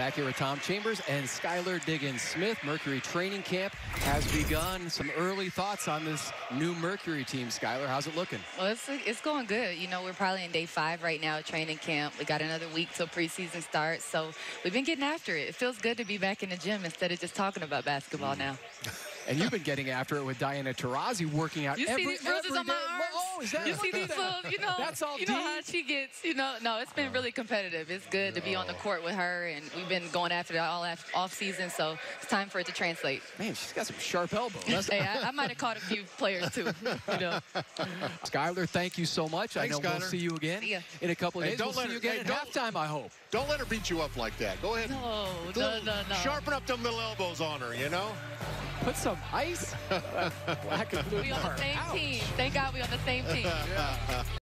Back here with Tom Chambers and Skylar Diggins-Smith. Mercury training camp has begun. Some early thoughts on this new Mercury team, Skylar. How's it looking? Well, it's going good. You know, we're probably in day 5 right now, training camp. We got another week till preseason starts, so we've been getting after it. It feels good to be back in the gym instead of just talking about basketball now. And you've been getting after it with Diana Taurasi working out every day. You see these bruises on my arms? Oh, is that you see these little, you know, that's all you know how she gets, you know. No, it's been really competitive. It's good to be on the court with her, and we've been going after that all off season, so it's time for it to translate. Man, she's got some sharp elbows. Hey, I might have caught a few players, too, you know. Skylar, thank you so much. Thanks, I know Skylar. We'll see you again in a couple of days. We'll see you again at halftime, I hope. Don't let her beat you up like that. Go ahead. No. Sharpen up them little elbows on her, you know. Put some ice. Black and blue. We on the same team. Thank God we on the same team. Yeah.